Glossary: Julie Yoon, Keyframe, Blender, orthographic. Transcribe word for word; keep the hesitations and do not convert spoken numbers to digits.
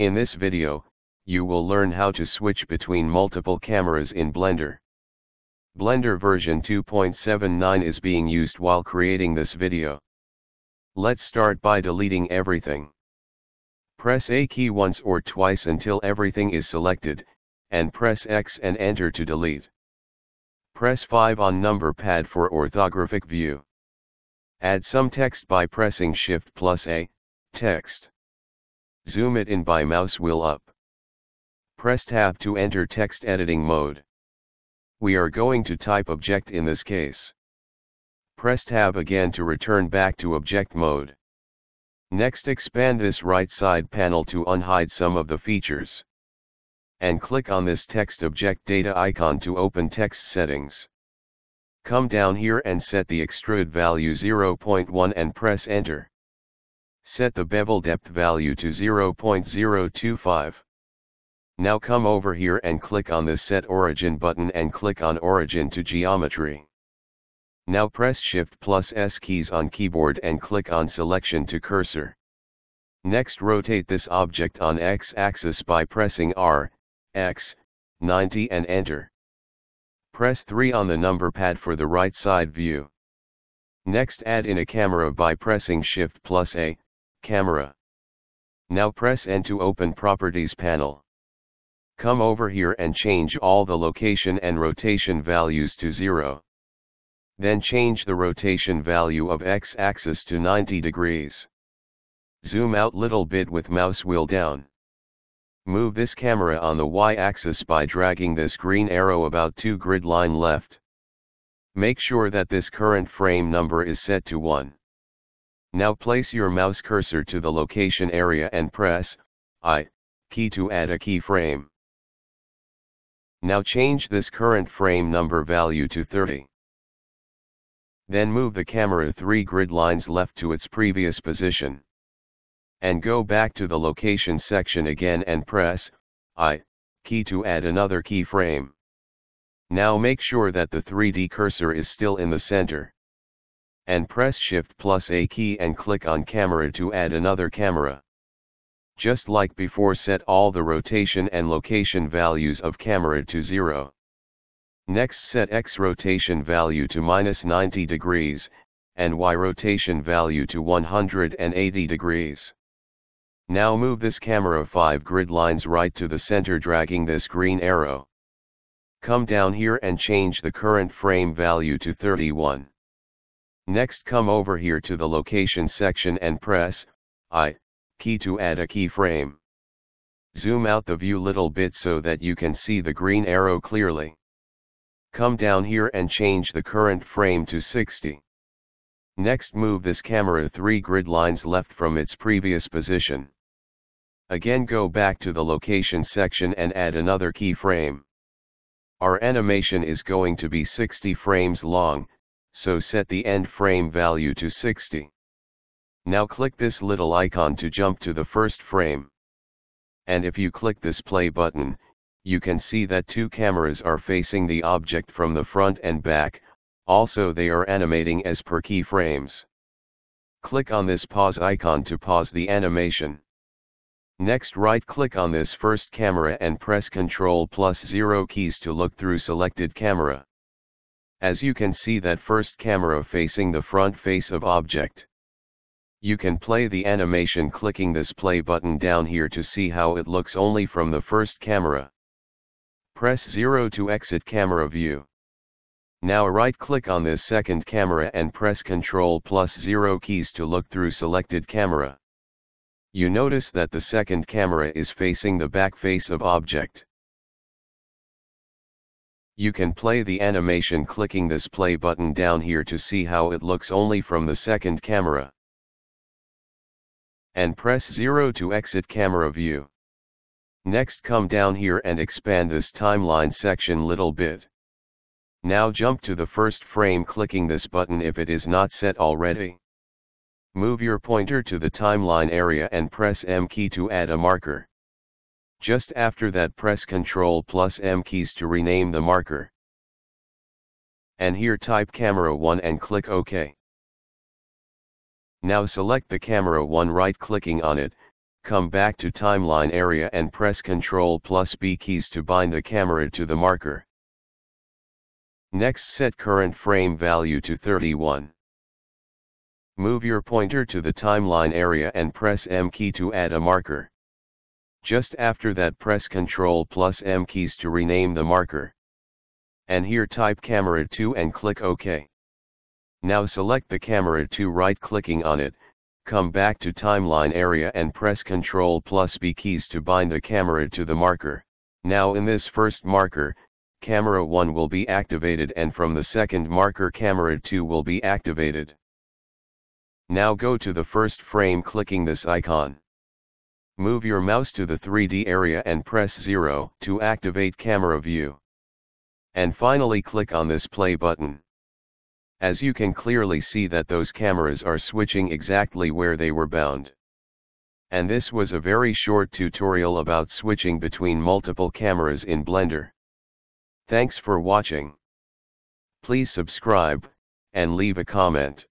In this video, you will learn how to switch between multiple cameras in Blender. Blender version two point seven nine is being used while creating this video. Let's start by deleting everything. Press A key once or twice until everything is selected, and press X and Enter to delete. Press five on number pad for orthographic view. Add some text by pressing Shift plus A, text. Zoom it in by mouse wheel up. Press Tab to enter text editing mode. We are going to type object in this case. Press Tab again to return back to object mode. Next, expand this right side panel to unhide some of the features. And click on this text object data icon to open text settings. Come down here and set the extrude value zero point one and press enter. Set the bevel depth value to zero point zero two five. Now come over here and click on the set origin button and click on origin to geometry. Now press Shift plus S keys on keyboard and click on selection to cursor. Next, rotate this object on X axis by pressing R, X, ninety and enter. Press three on the number pad for the right side view. Next, add in a camera by pressing Shift plus A, camera. Now press N to open properties panel. Come over here and change all the location and rotation values to zero. Then change the rotation value of X axis to ninety degrees. Zoom out little bit with mouse wheel down. Move this camera on the y-axis by dragging this green arrow about two grid line left. Make sure that this current frame number is set to one. Now place your mouse cursor to the location area and press I key to add a keyframe. Now change this current frame number value to thirty. Then move the camera three grid lines left to its previous position. And go back to the location section again and press I key to add another keyframe. Now make sure that the three D cursor is still in the center. And press Shift plus A key and click on camera to add another camera. Just like before, set all the rotation and location values of camera to zero. Next, set X rotation value to minus ninety degrees, and Y rotation value to one hundred eighty degrees. Now move this camera five grid lines right to the center, dragging this green arrow. Come down here and change the current frame value to thirty-one. Next, come over here to the location section and press I key to add a keyframe. Zoom out the view little bit so that you can see the green arrow clearly. Come down here and change the current frame to sixty. Next, move this camera three grid lines left from its previous position. Again, go back to the location section and add another keyframe. Our animation is going to be sixty frames long, so set the end frame value to sixty. Now click this little icon to jump to the first frame. And if you click this play button, you can see that two cameras are facing the object from the front and back, also they are animating as per keyframes. Click on this pause icon to pause the animation. Next, right-click on this first camera and press Ctrl plus zero keys to look through selected camera. As you can see, that first camera facing the front face of object. You can play the animation clicking this play button down here to see how it looks only from the first camera. Press zero to exit camera view. Now right-click on this second camera and press Ctrl plus zero keys to look through selected camera. You notice that the second camera is facing the back face of object. You can play the animation clicking this play button down here to see how it looks only from the second camera. And press zero to exit camera view. Next, come down here and expand this timeline section little bit. Now jump to the first frame clicking this button if it is not set already. Move your pointer to the timeline area and press M key to add a marker. Just after that, press Ctrl plus M keys to rename the marker. And here type camera one and click OK. Now select the camera one right clicking on it, Come back to timeline area and press control plus B keys to bind the camera to the marker. Next, set current frame value to thirty-one. Move your pointer to the timeline area and press M key to add a marker. Just after that, press control plus M keys to rename the marker. And here type camera two and click OK. Now select the camera two right-clicking on it, come back to timeline area and press control plus B keys to bind the camera to the marker. Now in this first marker, camera one will be activated, and from the second marker camera two will be activated. Now go to the first frame clicking this icon. Move your mouse to the three D area and press zero to activate camera view. And finally click on this play button. As you can clearly see that those cameras are switching exactly where they were bound. And this was a very short tutorial about switching between multiple cameras in Blender. Thanks for watching. Please subscribe, and leave a comment.